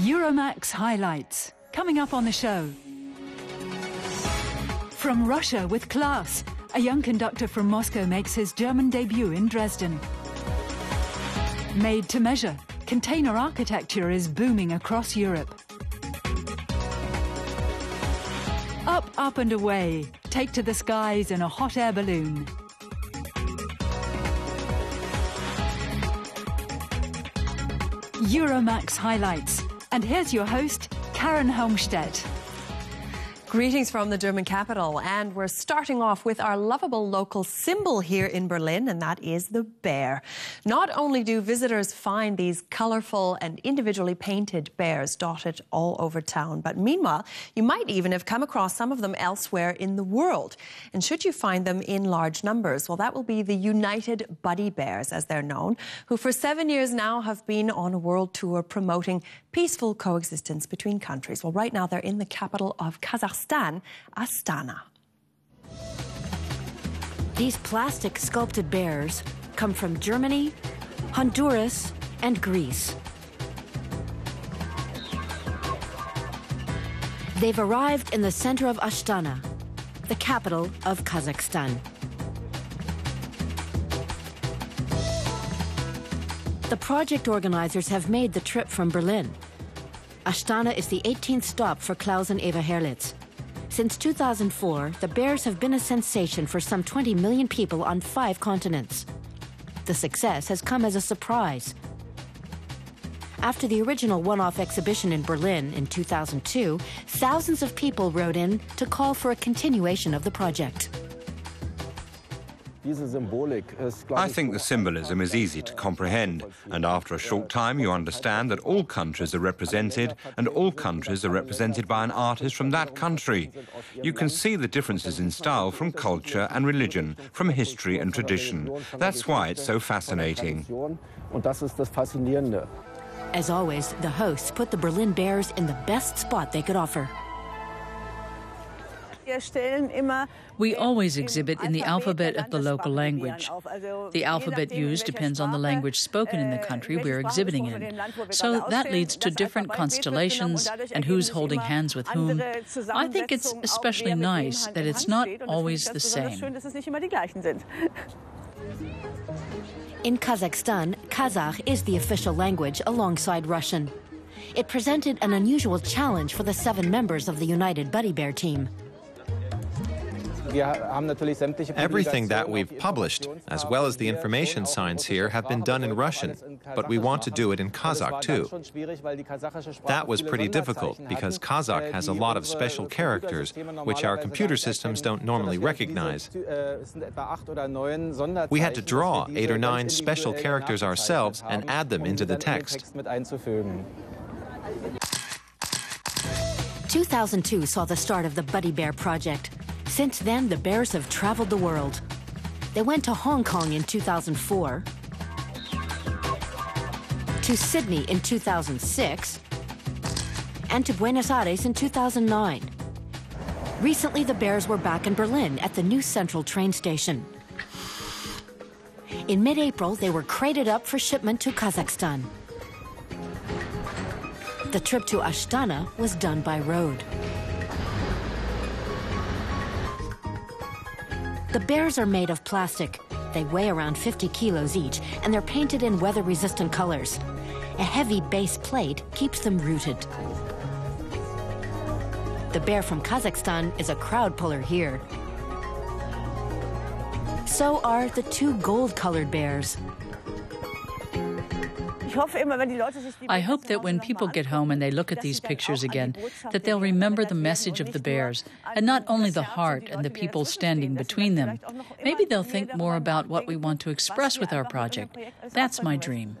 Euromax highlights, coming up on the show. From Russia with Klaus, a young conductor from Moscow makes his German debut in Dresden. Made to measure, container architecture is booming across Europe. Up, up and away, take to the skies in a hot air balloon. Euromax highlights. And here's your host, Karen Holmstedt. Greetings from the German capital, and we're starting off with our lovable local symbol here in Berlin, and that is the bear. Not only do visitors find these colorful and individually painted bears dotted all over town, but meanwhile, you might even have come across some of them elsewhere in the world. And should you find them in large numbers, well, that will be the United Buddy Bears, as they're known, who for 7 years now have been on a world tour promoting peaceful coexistence between countries. Well, right now they're in the capital of Kazakhstan, Astana. These plastic sculpted bears come from Germany, Honduras, and Greece. They've arrived in the center of Astana, the capital of Kazakhstan. The project organizers have made the trip from Berlin. Astana is the 18th stop for Klaus and Eva Herlitz. Since 2004, the bears have been a sensation for some 20 million people on 5 continents. The success has come as a surprise. After the original one-off exhibition in Berlin in 2002, thousands of people wrote in to call for a continuation of the project. I think the symbolism is easy to comprehend, and after a short time you understand that all countries are represented, and all countries are represented by an artist from that country. You can see the differences in style from culture and religion, from history and tradition. That's why it's so fascinating. As always, the hosts put the Berlin Bears in the best spot they could offer. We always exhibit in the alphabet of the local language. The alphabet used depends on the language spoken in the country we're exhibiting in. So that leads to different constellations and who's holding hands with whom. I think it's especially nice that it's not always the same. In Kazakhstan, Kazakh is the official language alongside Russian. It presented an unusual challenge for the 7 members of the United Buddy Bear team. Everything that we've published, as well as the information signs here, have been done in Russian, but we want to do it in Kazakh too. That was pretty difficult because Kazakh has a lot of special characters which our computer systems don't normally recognize. We had to draw 8 or 9 special characters ourselves and add them into the text. 2002 saw the start of the Buddy Bear project. Since then, the bears have traveled the world. They went to Hong Kong in 2004, to Sydney in 2006, and to Buenos Aires in 2009. Recently, the bears were back in Berlin at the new central train station. In mid-April, they were crated up for shipment to Kazakhstan. The trip to Astana was done by road. The bears are made of plastic. They weigh around 50 kilos each, and they're painted in weather-resistant colors. A heavy base plate keeps them rooted. The bear from Kazakhstan is a crowd puller here. So are the 2 gold-colored bears. I hope that when people get home and they look at these pictures again, that they'll remember the message of the bears, and not only the heart and the people standing between them. Maybe they'll think more about what we want to express with our project. That's my dream.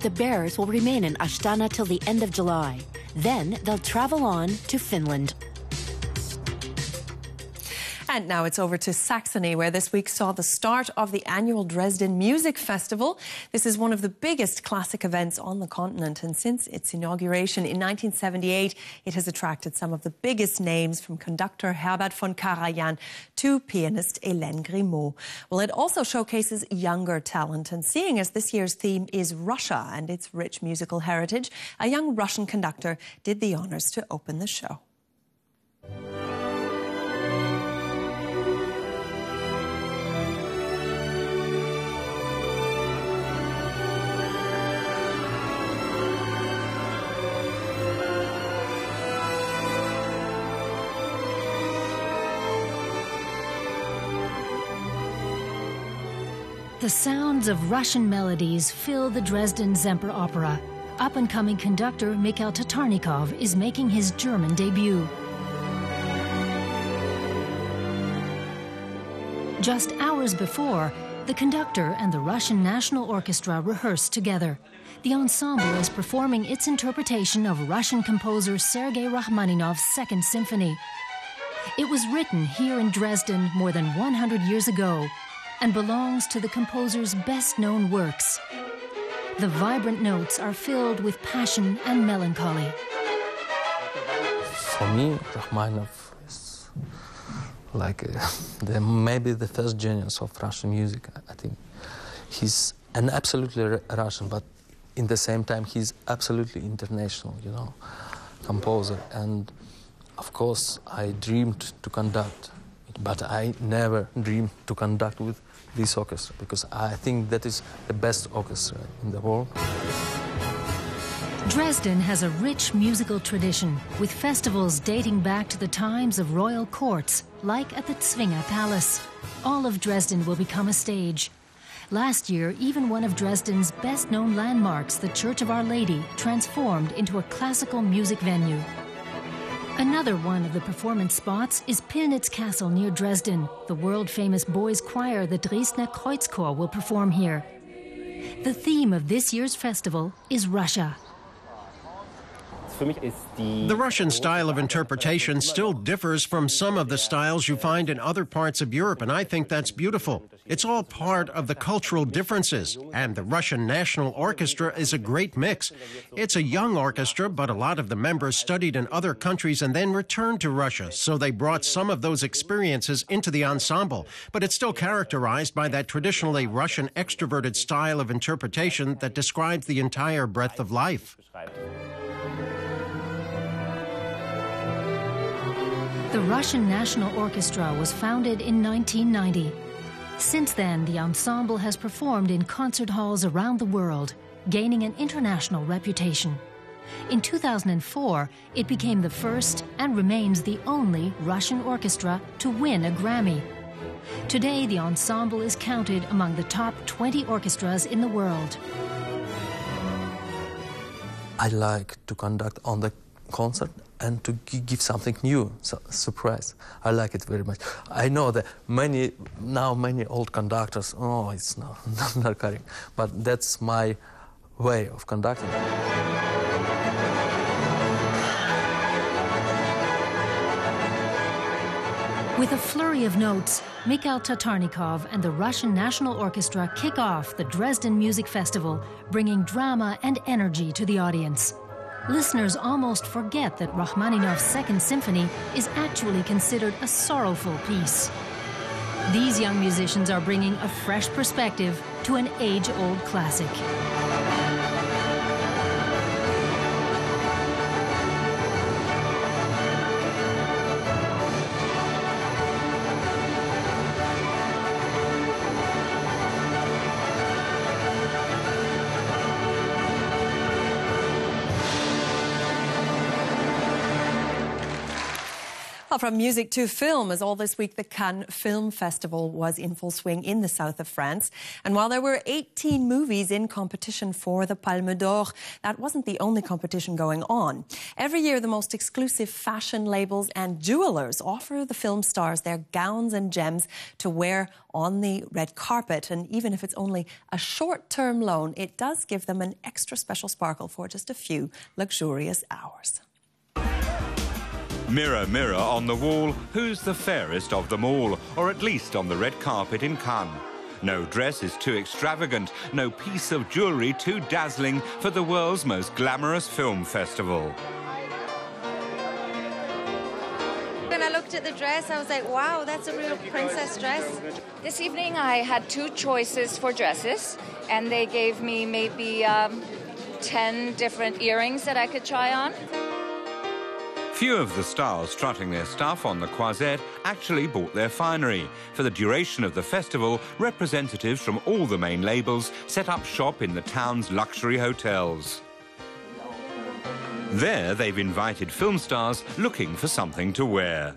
The bears will remain in Astana till the end of July. Then they'll travel on to Finland. And now it's over to Saxony, where this week saw the start of the annual Dresden Music Festival. This is one of the biggest classic events on the continent, and since its inauguration in 1978, it has attracted some of the biggest names, from conductor Herbert von Karajan to pianist Hélène Grimaud. Well, it also showcases younger talent, and seeing as this year's theme is Russia and its rich musical heritage, a young Russian conductor did the honors to open the show. The sounds of Russian melodies fill the Dresden Semper Opera. Up-and-coming conductor Mikhail Tatarnikov is making his German debut. Just hours before, the conductor and the Russian National Orchestra rehearsed together. The ensemble is performing its interpretation of Russian composer Sergei Rachmaninoff's Second Symphony. It was written here in Dresden more than 100 years ago, and belongs to the composer's best-known works. The vibrant notes are filled with passion and melancholy. For me, Rachmaninoff is like maybe the first genius of Russian music, I think. He's an absolutely Russian, but in the same time, he's absolutely international, you know, composer. And of course, I dreamed to conduct, but I never dreamed to conduct with this orchestra, because I think that is the best orchestra in the world. Dresden has a rich musical tradition, with festivals dating back to the times of royal courts, like at the Zwinger Palace. All of Dresden will become a stage. Last year, even one of Dresden's best-known landmarks, the Church of Our Lady, transformed into a classical music venue. Another one of the performance spots is Pillnitz Castle near Dresden. The world-famous boys' choir, the Dresdner Kreuzchor, will perform here. The theme of this year's festival is Russia. The Russian style of interpretation still differs from some of the styles you find in other parts of Europe, and I think that's beautiful. It's all part of the cultural differences, and the Russian National Orchestra is a great mix. It's a young orchestra, but a lot of the members studied in other countries and then returned to Russia, so they brought some of those experiences into the ensemble. But it's still characterized by that traditionally Russian extroverted style of interpretation that describes the entire breadth of life. The Russian National Orchestra was founded in 1990. Since then, the ensemble has performed in concert halls around the world, gaining an international reputation. In 2004, it became the first and remains the only Russian orchestra to win a Grammy. Today, the ensemble is counted among the top 20 orchestras in the world. I like to conduct on the concert and to give something new, surprise. I like it very much. I know that many old conductors, oh, it's not correct, but that's my way of conducting. With a flurry of notes, Mikhail Tatarnikov and the Russian National Orchestra kick off the Dresden Music Festival, bringing drama and energy to the audience. Listeners almost forget that Rachmaninoff's Second Symphony is actually considered a sorrowful piece. These young musicians are bringing a fresh perspective to an age-old classic. From music to film, as all this week the Cannes Film Festival was in full swing in the south of France. And while there were 18 movies in competition for the Palme d'Or, that wasn't the only competition going on. Every year, the most exclusive fashion labels and jewelers offer the film stars their gowns and gems to wear on the red carpet. And even if it's only a short-term loan, it does give them an extra special sparkle for just a few luxurious hours. Mirror, mirror on the wall, who's the fairest of them all? Or at least on the red carpet in Cannes. No dress is too extravagant, no piece of jewellery too dazzling for the world's most glamorous film festival. When I looked at the dress, I was like, wow, that's a real princess dress. This evening I had two choices for dresses, and they gave me maybe 10 different earrings that I could try on. Few of the stars strutting their stuff on the Croisette actually bought their finery. For the duration of the festival, representatives from all the main labels set up shop in the town's luxury hotels. There, they've invited film stars looking for something to wear.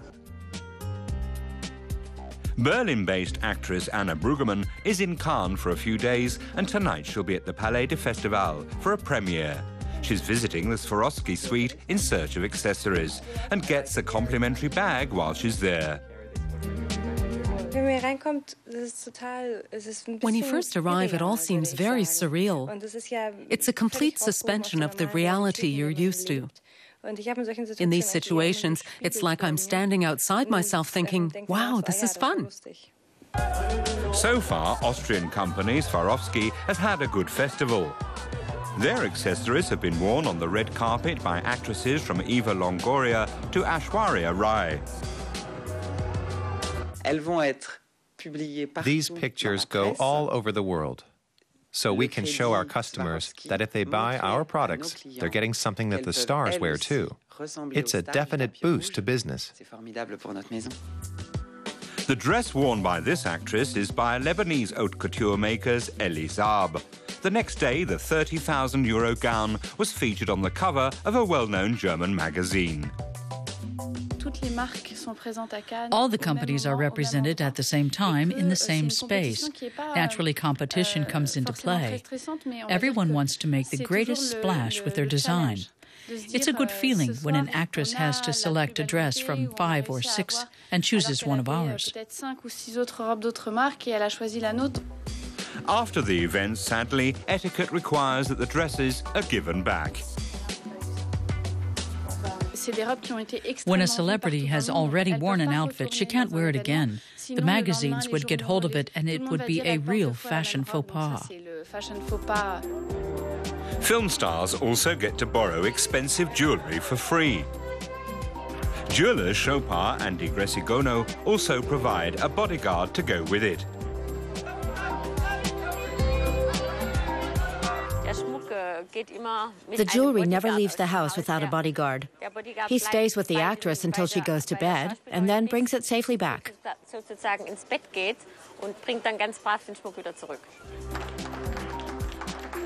Berlin-based actress Anna Brueggemann is in Cannes for a few days, and tonight she'll be at the Palais de Festival for a premiere. She's visiting the Swarovski suite in search of accessories and gets a complimentary bag while she's there. When you first arrive, it all seems very surreal. It's a complete suspension of the reality you're used to. In these situations, it's like I'm standing outside myself thinking, wow, this is fun. So far, Austrian company Swarovski has had a good festival. Their accessories have been worn on the red carpet by actresses from Eva Longoria to Aishwarya Rai. These pictures go all over the world, so we can show our customers that if they buy our products, they're getting something that the stars wear too. It's a definite boost to business. The dress worn by this actress is by Lebanese haute couture makers Elie Saab. The next day, the €30,000 gown was featured on the cover of a well-known German magazine. All the companies are represented at the same time in the same space. Naturally, competition comes into play. Everyone wants to make the greatest splash with their design. It's a good feeling when an actress has to select a dress from 5 or 6 and chooses one of ours. After the event, sadly, etiquette requires that the dresses are given back. When a celebrity has already worn an outfit, she can't wear it again. The magazines would get hold of it and it would be a real fashion faux pas. Film stars also get to borrow expensive jewellery for free. Jewellers Chopard and De Grisogono also provide a bodyguard to go with it. The jewelry never leaves the house without a bodyguard. He stays with the actress until she goes to bed and then brings it safely back.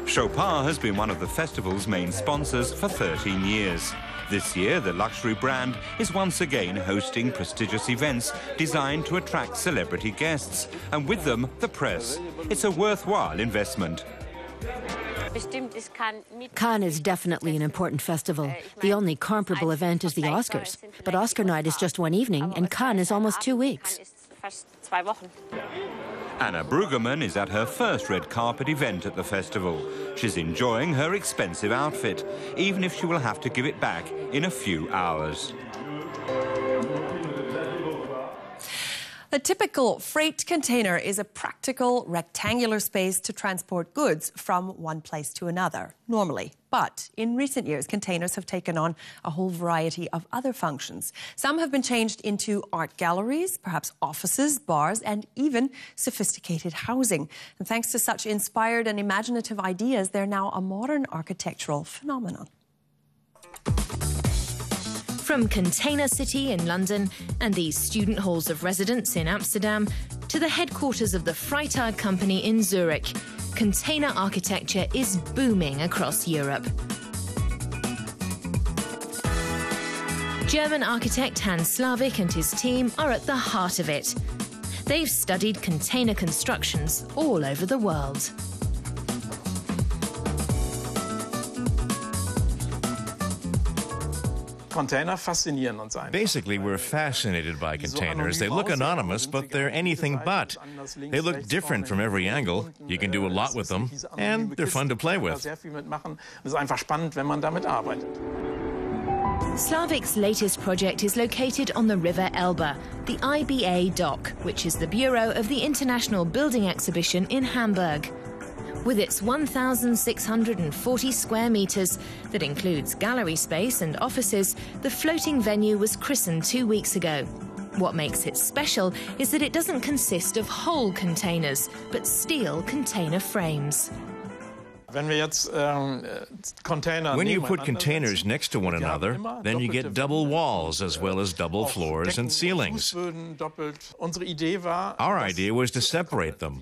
Chopard has been one of the festival's main sponsors for 13 years. This year, the luxury brand is once again hosting prestigious events designed to attract celebrity guests, and with them, the press. It's a worthwhile investment. Cannes is definitely an important festival. The only comparable event is the Oscars. But Oscar night is just one evening, and Cannes is almost 2 weeks. Anna Brueggemann is at her first red carpet event at the festival. She's enjoying her expensive outfit, even if she will have to give it back in a few hours. A typical freight container is a practical rectangular space to transport goods from one place to another, normally. But in recent years, containers have taken on a whole variety of other functions. Some have been changed into art galleries, perhaps offices, bars, and even sophisticated housing. And thanks to such inspired and imaginative ideas, they're now a modern architectural phenomenon. From Container City in London and the student halls of residence in Amsterdam to the headquarters of the Freitag company in Zurich, container architecture is booming across Europe. German architect Hans Slavik and his team are at the heart of it. They've studied container constructions all over the world. Basically, we're fascinated by containers. They look anonymous, but they're anything but. They look different from every angle. You can do a lot with them, and they're fun to play with. Slavik's latest project is located on the River Elbe, the IBA dock, which is the bureau of the International Building Exhibition in Hamburg. With its 1,640 square meters, that includes gallery space and offices, the floating venue was christened 2 weeks ago. What makes it special is that it doesn't consist of whole containers, but steel container frames. When you put containers next to one another, then you get double walls as well as double floors and ceilings. Our idea was to separate them.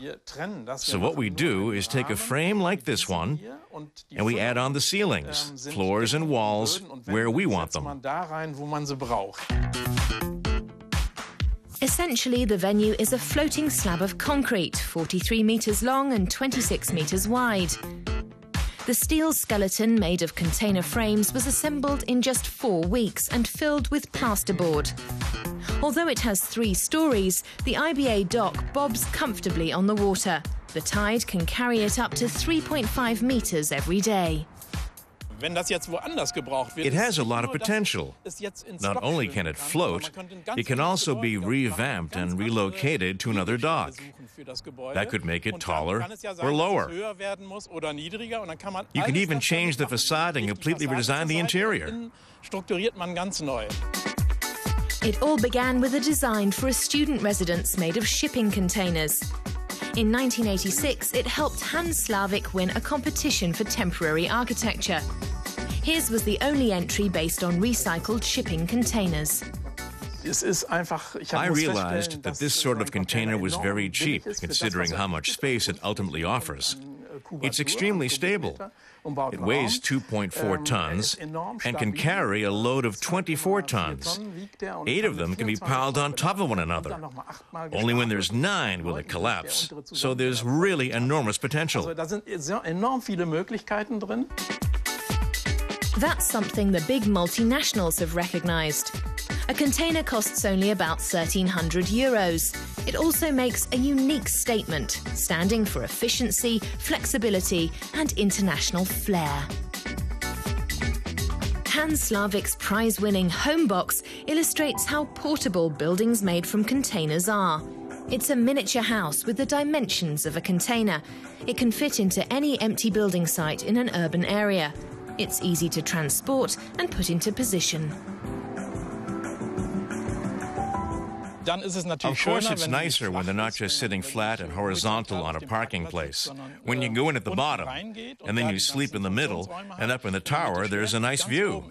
So what we do is take a frame like this one, and we add on the ceilings, floors and walls where we want them. Essentially, the venue is a floating slab of concrete, 43 meters long and 26 meters wide. The steel skeleton made of container frames was assembled in just 4 weeks and filled with plasterboard. Although it has 3 stories, the IBA dock bobs comfortably on the water. The tide can carry it up to 3.5 meters every day. It has a lot of potential. Not only can it float, it can also be revamped and relocated to another dock. That could make it taller or lower. You can even change the facade and completely redesign the interior. It all began with a design for a student residence made of shipping containers. In 1986, it helped Hans Slavik win a competition for temporary architecture. His was the only entry based on recycled shipping containers. I realized that this sort of container was very cheap, considering how much space it ultimately offers. It's extremely stable. It weighs 2.4 tons and can carry a load of 24 tons. 8 of them can be piled on top of one another. Only when there's 9 will it collapse. So there's really enormous potential. That's something the big multinationals have recognized. A container costs only about 1,300 euros. It also makes a unique statement, standing for efficiency, flexibility and international flair. Hans Slavik's prize-winning home box illustrates how portable buildings made from containers are. It's a miniature house with the dimensions of a container. It can fit into any empty building site in an urban area. It's easy to transport and put into position. Of course, it's nicer when they're not just sitting flat and horizontal on a parking place. When you go in at the bottom, and then you sleep in the middle, and up in the tower, there's a nice view.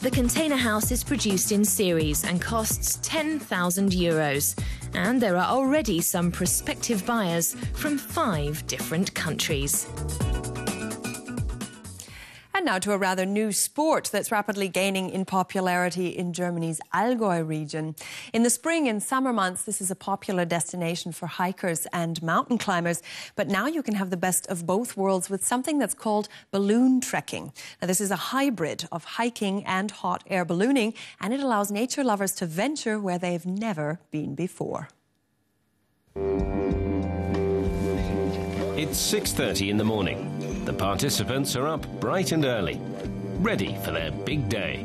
The container house is produced in series and costs 10,000 euros. And there are already some prospective buyers from 5 different countries. And now to a rather new sport that's rapidly gaining in popularity in Germany's Allgäu region. In the spring and summer months, this is a popular destination for hikers and mountain climbers. But now you can have the best of both worlds with something that's called balloon trekking. Now, this is a hybrid of hiking and hot air ballooning, and it allows nature lovers to venture where they've never been before. It's 6:30 in the morning. The participants are up bright and early, ready for their big day.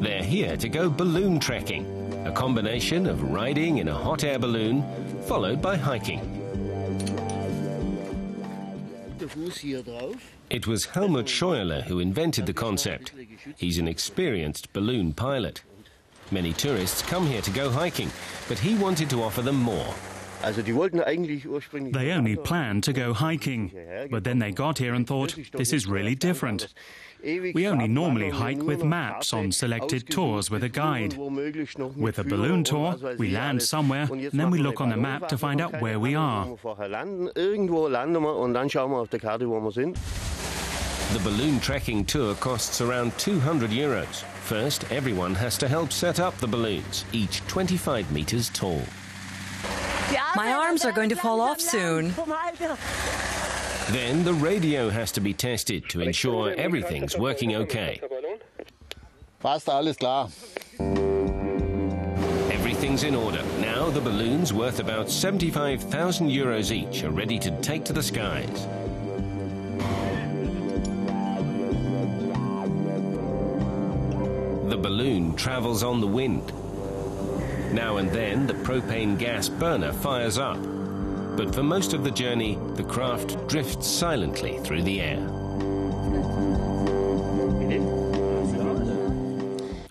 They're here to go balloon trekking, a combination of riding in a hot air balloon followed by hiking. It was Helmut Scheuerle who invented the concept. He's an experienced balloon pilot. Many tourists come here to go hiking, but he wanted to offer them more. They only planned to go hiking, but then they got here and thought, this is really different. We only normally hike with maps on selected tours with a guide. With a balloon tour, we land somewhere, and then we look on the map to find out where we are. The balloon trekking tour costs around 200 euros. First, everyone has to help set up the balloons, each 25 meters tall. My arms are going to fall off soon. Then the radio has to be tested to ensure everything's working okay. Everything's in order. Now the balloons, worth about 75,000 euros each, are ready to take to the skies. balloon travels on the wind. Now and then, the propane gas burner fires up, but for most of the journey, the craft drifts silently through the air.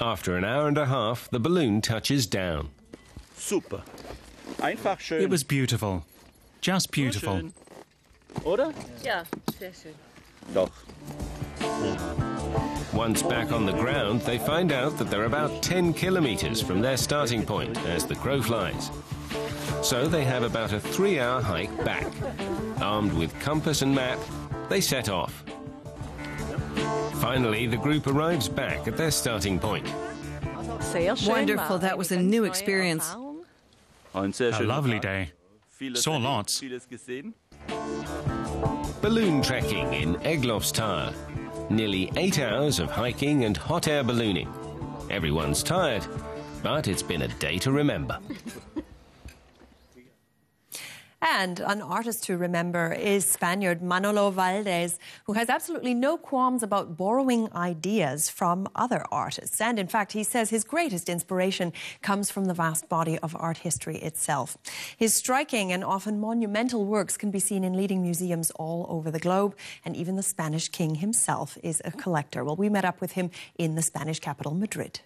After an hour and a half, the balloon touches down. Super. Einfach schön. It was beautiful. Just beautiful. Oder? Ja, sehr schön. Doch. Once back on the ground, they find out that they're about 10 kilometers from their starting point as the crow flies. So they have about a 3-hour hike back. Armed with compass and map, they set off. Finally, the group arrives back at their starting point. Wonderful, that was a new experience. A lovely day. Saw lots. Balloon trekking in Egloffstal. Nearly 8 hours of hiking and hot air ballooning. Everyone's tired, but it's been a day to remember. And an artist to remember is Spaniard Manolo Valdés, who has absolutely no qualms about borrowing ideas from other artists. And in fact, he says his greatest inspiration comes from the vast body of art history itself. His striking and often monumental works can be seen in leading museums all over the globe, and even the Spanish king himself is a collector. Well, we met up with him in the Spanish capital, Madrid.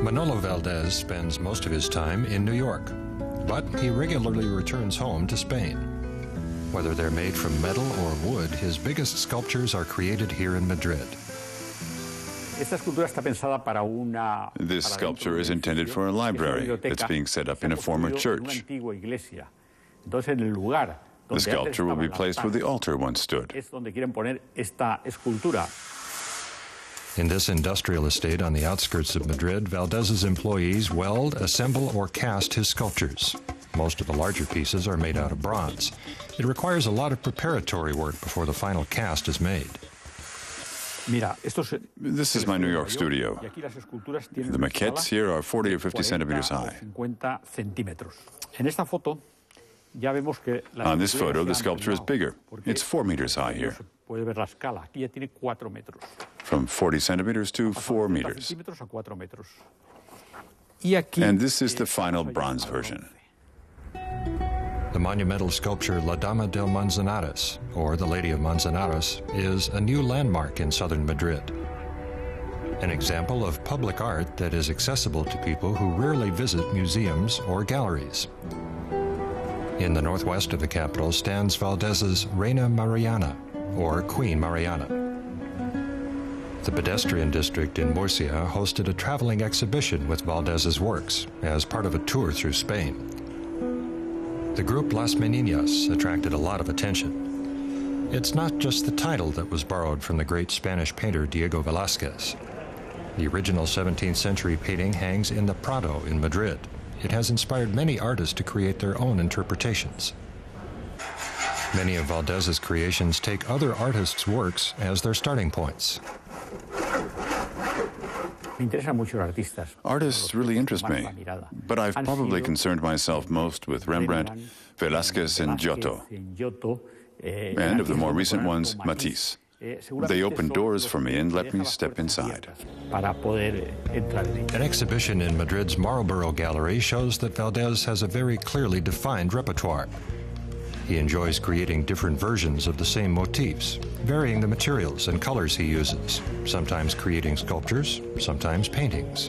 Manolo Valdés spends most of his time in New York, but he regularly returns home to Spain. Whether they're made from metal or wood, his biggest sculptures are created here in Madrid. This sculpture is intended for a library that's being set up in a former church. The sculpture will be placed where the altar once stood. In this industrial estate on the outskirts of Madrid, Valdés's employees weld, assemble, or cast his sculptures. Most of the larger pieces are made out of bronze. It requires a lot of preparatory work before the final cast is made. This is my New York studio. The maquettes here are 40 or 50 centimeters high. On this photo, the sculpture is bigger. It's 4 meters high here. From 40 centimeters to 4 meters. And this is the final bronze version. The monumental sculpture La Dama del Manzanares, or the Lady of Manzanares, is a new landmark in southern Madrid. An example of public art that is accessible to people who rarely visit museums or galleries. In the northwest of the capital stands Valdés's Reina Mariana, or Queen Mariana. The pedestrian district in Murcia hosted a traveling exhibition with Valdés's works as part of a tour through Spain. The group Las Meninas attracted a lot of attention. It's not just the title that was borrowed from the great Spanish painter Diego Velázquez. The original 17th century painting hangs in the Prado in Madrid. It has inspired many artists to create their own interpretations. Many of Valdés's creations take other artists' works as their starting points. Artists really interest me, but I've probably concerned myself most with Rembrandt, Velázquez, and Giotto, and of the more recent ones, Matisse. They opened doors for me and let me step inside. An exhibition in Madrid's Marlborough Gallery shows that Valdés has a very clearly defined repertoire. He enjoys creating different versions of the same motifs, varying the materials and colors he uses, sometimes creating sculptures, sometimes paintings.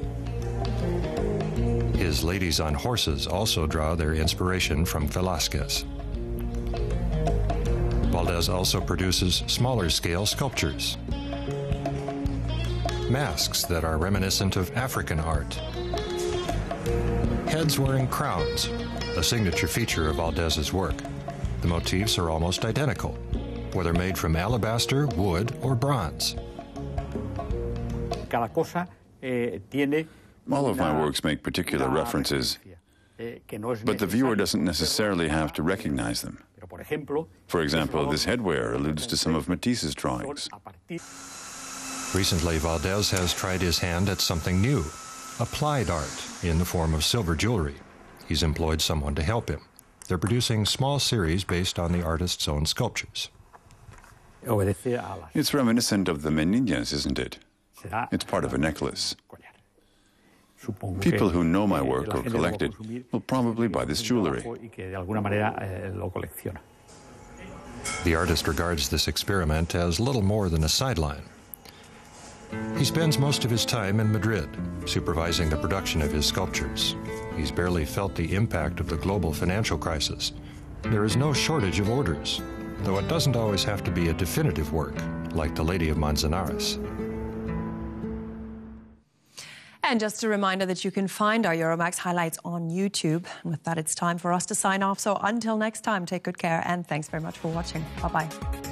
His ladies on horses also draw their inspiration from Velázquez. Valdés also produces smaller-scale sculptures. Masks that are reminiscent of African art. Heads wearing crowns, a signature feature of Valdés's work. The motifs are almost identical, whether made from alabaster, wood, or bronze. All of my works make particular references, but the viewer doesn't necessarily have to recognize them. For example, this headwear alludes to some of Matisse's drawings. Recently, Valdés has tried his hand at something new, applied art in the form of silver jewelry. He's employed someone to help him. They're producing small series based on the artist's own sculptures. It's reminiscent of the Meninas, isn't it? It's part of a necklace. People who know my work or collect it will probably buy this jewelry. The artist regards this experiment as little more than a sideline. He spends most of his time in Madrid, supervising the production of his sculptures. He's barely felt the impact of the global financial crisis. There is no shortage of orders, though it doesn't always have to be a definitive work, like The Lady of Manzanares. And just a reminder that you can find our Euromax highlights on YouTube. And with that, it's time for us to sign off. So until next time, take good care and thanks very much for watching. Bye-bye.